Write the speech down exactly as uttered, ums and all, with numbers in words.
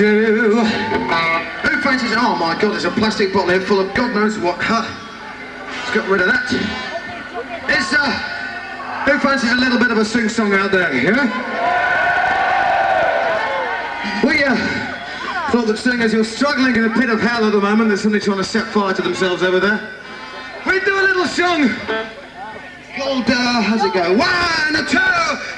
do. Who fancies it? Oh my God, there's a plastic bottle here full of God knows what. Huh. Let's get rid of that. It's uh, who fancies a little bit of a sing-song out there, yeah? We uh, thought that singers, you're struggling in a pit of hell at the moment. There's somebody trying to set fire to themselves over there. We do a little song called, uh, how's it go? One, two,